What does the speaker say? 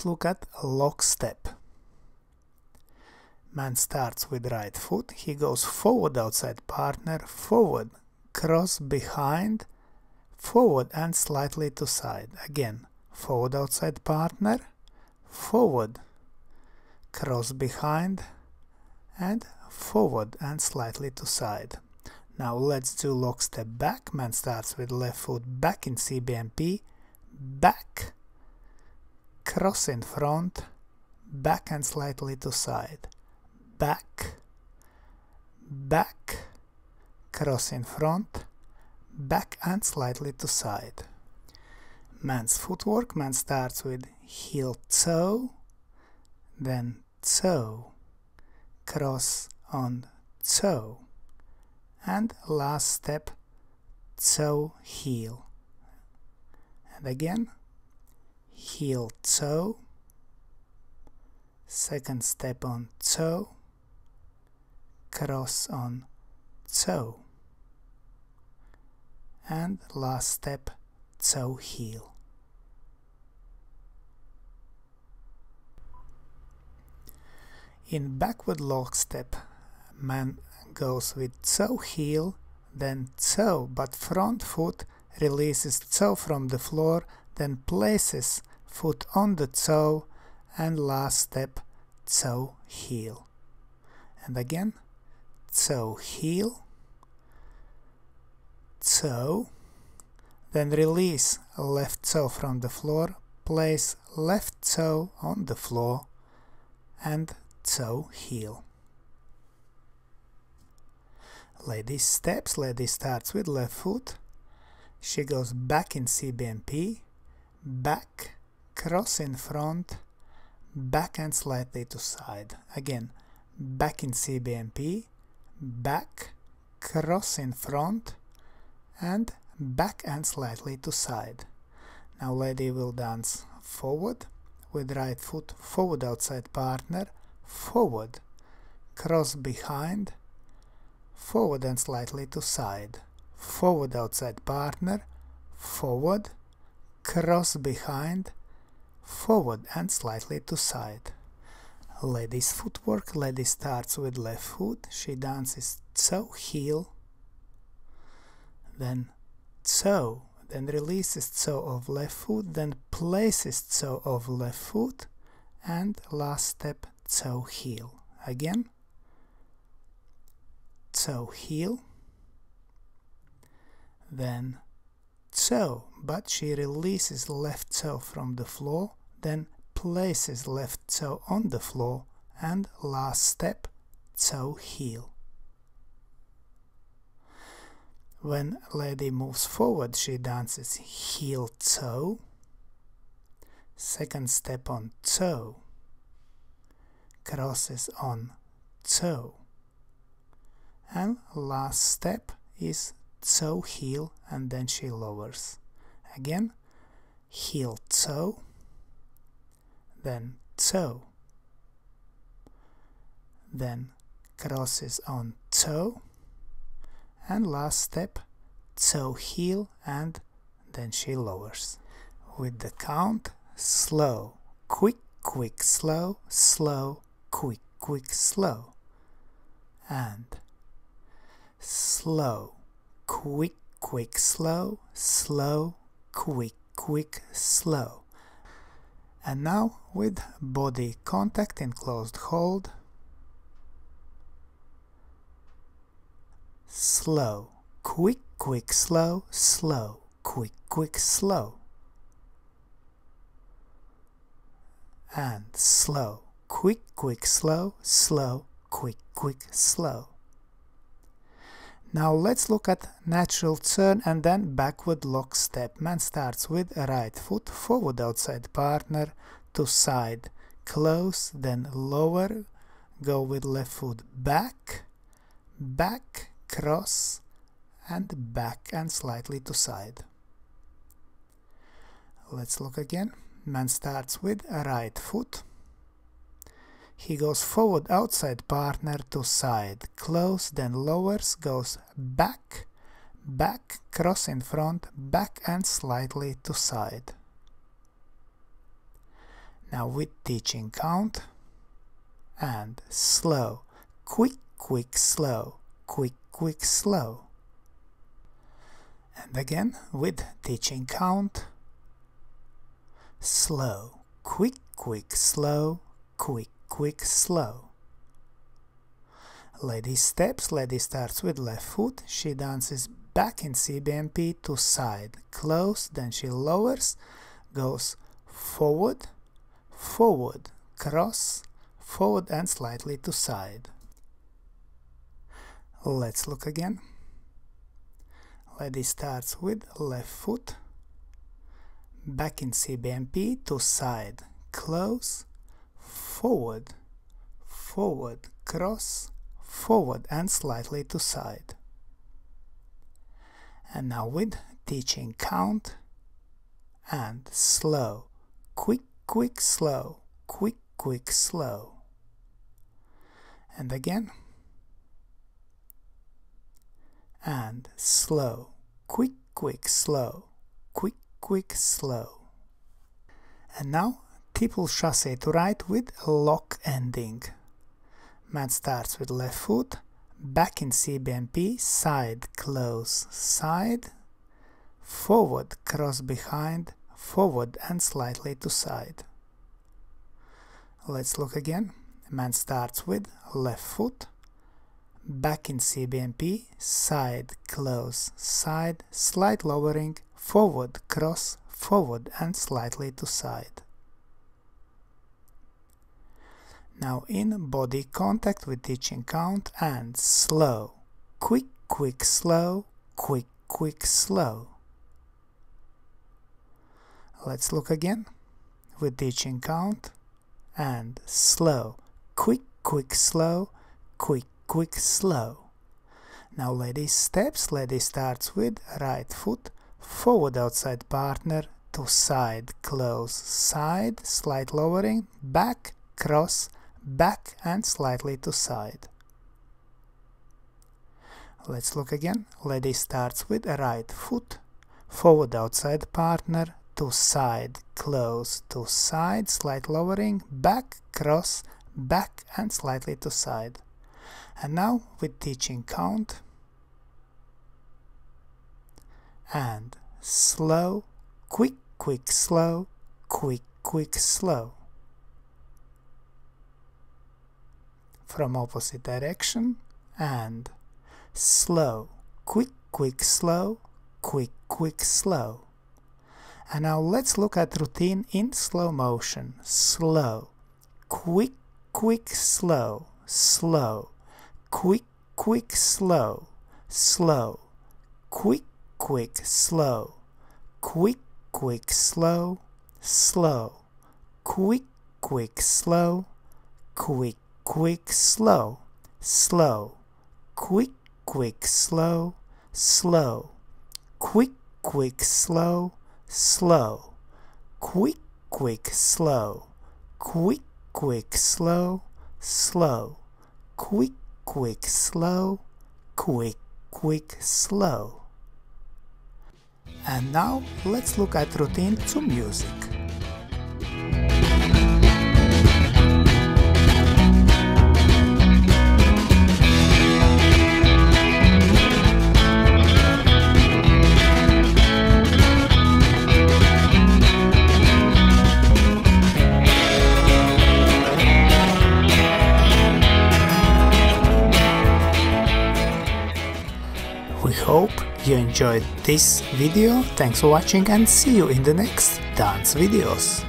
let's look at Lockstep. Man starts with right foot, he goes forward outside partner, forward, cross behind, forward and slightly to side. Again, forward outside partner, forward, cross behind, and forward and slightly to side. Now let's do lock step back. Man starts with left foot back in CBMP, back, cross in front, back and slightly to side, back, back, cross in front, back and slightly to side. Man's footwork, man starts with heel toe, then toe, cross on toe, and last step, toe heel, and again, heel toe, second step on toe, cross on toe, and last step, toe heel. In backward lock step, man goes with toe heel, then toe, but front foot releases toe from the floor, then places foot on the toe, and last step, toe heel. And again, toe heel, toe, then release left toe from the floor, place left toe on the floor, and toe heel. Ladies steps, lady starts with left foot, she goes back in CBMP, back, cross in front, back and slightly to side. Again, back in CBMP, back, cross in front, and back and slightly to side. Now lady will dance forward with right foot, forward outside partner, forward, cross behind, forward and slightly to side, forward outside partner, forward, cross behind, forward and slightly to side. Lady's footwork, lady starts with left foot, she dances toe heel, then toe, then releases toe of left foot, then places toe of left foot, and last step, toe heel. Again, toe heel, then toe, but she releases left toe from the floor, then places left toe on the floor, and last step, toe heel. When lady moves forward, she dances heel toe, second step on toe, crosses on toe, and last step is toe heel, and then she lowers. Again, heel toe, then toe, then crosses on toe, and last step, toe heel, and then she lowers. With the count, slow, quick, quick, slow, slow, quick, quick, slow, and slow, quick, quick, slow, slow, quick, quick, slow. And now with body contact in closed hold, slow, quick, quick, slow, slow, quick, quick, slow, and slow, quick, quick, slow, slow, quick, quick, slow. Now let's look at natural turn and then backward lock step. Man starts with right foot, forward outside partner, to side, close, then lower, go with left foot back, back, cross, and back and slightly to side. Let's look again. Man starts with right foot. He goes forward outside partner to side, close, then lowers, goes back, back, cross in front, back and slightly to side. Now with the chin count and slow, quick, quick, slow, quick, quick, slow. And again with the chin count, slow, quick, quick, slow, quick, quick, slow. Lady steps, lady starts with left foot, she dances back in CBMP to side, close, then she lowers, goes forward, forward, cross, forward and slightly to side. Let's look again. Lady starts with left foot, back in CBMP to side, close, forward, forward, cross, forward and slightly to side. And now with teaching count and slow, quick, quick, slow, quick, quick, slow. And again. And slow, quick, quick, slow, quick, quick, slow. And now Tipple Chasse to right with lock ending. Mat starts with left foot, back in CBMP, side, close, side, forward, cross behind, forward and slightly to side. Let's look again. Mat starts with left foot, back in CBMP, side, close, side, slight lowering, forward, cross, forward and slightly to side. Now in body contact with the chin count and slow, quick, quick, slow, quick, quick, slow. Let's look again with the chin count and slow, quick, quick, slow, quick, quick, slow. Now lady steps, lady starts with right foot, forward outside partner, to side, close, side, slight lowering, back, cross, back and slightly to side. Let's look again. Lady starts with right foot, forward outside partner, to side, close, to side, slight lowering, back, cross, back and slightly to side. And now with the chin count and slow, quick, quick, slow, quick, quick, slow. From opposite direction and slow, quick, quick, slow, quick, quick, slow. And now let's look at routine in slow motion. Slow, quick, quick, slow, slow, quick, quick, slow, slow, quick, quick, slow, quick, quick, slow, slow, quick, quick, slow, quick, quick, slow, slow, quick, quick, slow, slow, quick, quick, slow, slow, quick, quick, slow, quick, quick, slow, slow, quick, quick, slow, quick, quick, slow. And now let's look at routine to music. Hope you enjoyed this video, thanks for watching and see you in the next dance videos.